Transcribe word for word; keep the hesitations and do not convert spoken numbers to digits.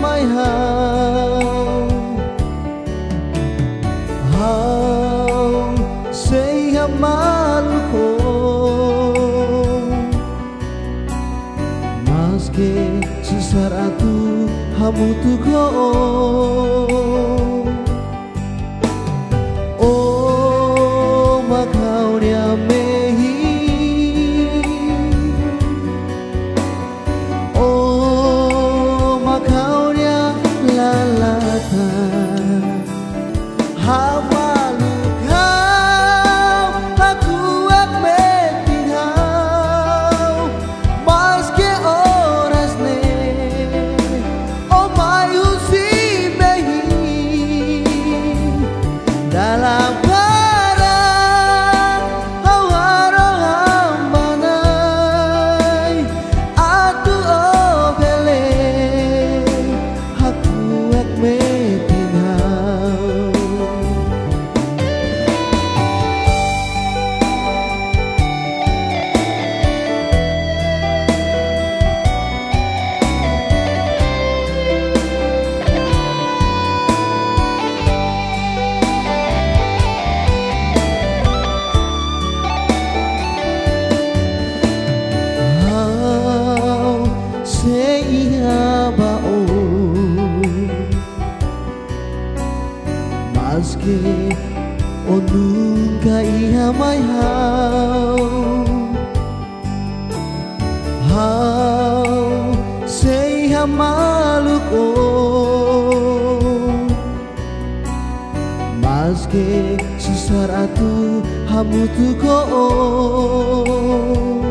my home. Home say a man home. Maske sesar atu hamu tu go. Oh makau dia Maske susar atu hamu tu go.